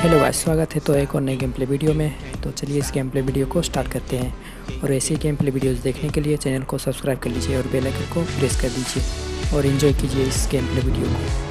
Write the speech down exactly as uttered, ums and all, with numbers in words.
Hello guys, स्वागत है तो एक और नए गेम प्ले वीडियो में। तो चलिए इस गेम प्ले वीडियो को स्टार्ट करते हैं। और ऐसे गेम प्ले वीडियोस देखने के लिए चैनल को सब्सक्राइब कर लीजिए और बेल आइकन को प्रेस कर दीजिए और एंजॉय कीजिए इस गेम प्ले वीडियो को।